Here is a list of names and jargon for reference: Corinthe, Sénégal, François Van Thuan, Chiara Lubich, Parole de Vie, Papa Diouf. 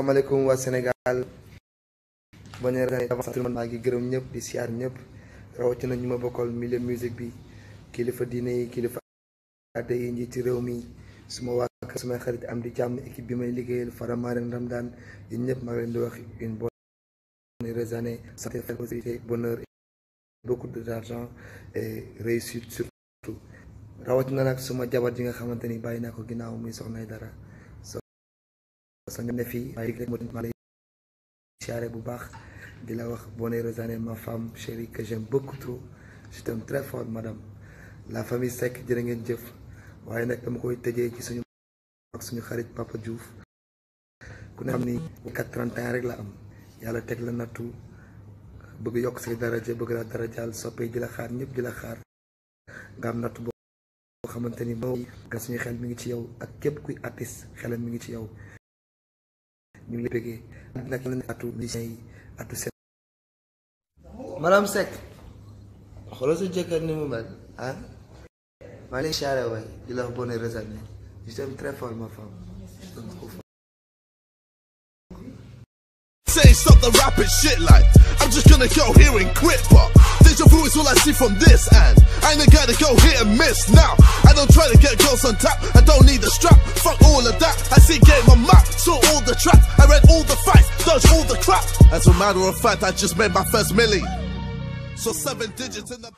asalaamaaleykum waa Sénégal ba ñu rené sama sant maa ngi gërëm ñëpp di siyaar ñëpp rawatina ñu ma bokkal milieu musique bi kilifa diine yi kilifa aada yi njiiti réew mi suma waa suma xarit am di jàmm équipe bi may liggéeyal Faramaren Ramadan yéen ñëpp maa ngi leen di wax une bonne année santé félicité bonheur beaucoup d'argent et réussite surtout rawatina nag suma jabar ji nga xamante ni bàyyi naa ko ginnaaw muy soxnay dara ne fii ma lay siyaare bu baax di la wax bonne année ma femme chérie que j'aime beaucoup trop je t'aime très fort madame la famille Seck jërë ngeen jëf waaye nag dama koy tëjee ci suñu ak suñu xarit Papa Diouf ku ne xam ni 31 rek la am yàlla teg la nattu bëgg yokk say daraja bëgg la darajaal soppee di la xaar ñëpp di la xaar nga am nattu boo xamante ni moo nga suñu xel mi ngi ci yow ak képp kuy artiste xelam mi ngi ci yow ñu ngi lay bëggee nag la atu lycéen yi atu seen madame Seck xoolal sa jëkkër ni mu mel ah maa lay siyaare waay di la bonne année je t'aime très fort ma femme say stop the rapid shit like I'm just gonna go here and quit but deja vu is all I see from this and I ain't the guy to go hit and miss now I don't try to get girls on tap I don't need a strap fuck all of that I see game on map saw all the traps I read all the facts dodge all the crap as a matter of fact I just made my first milli so 7 digits in the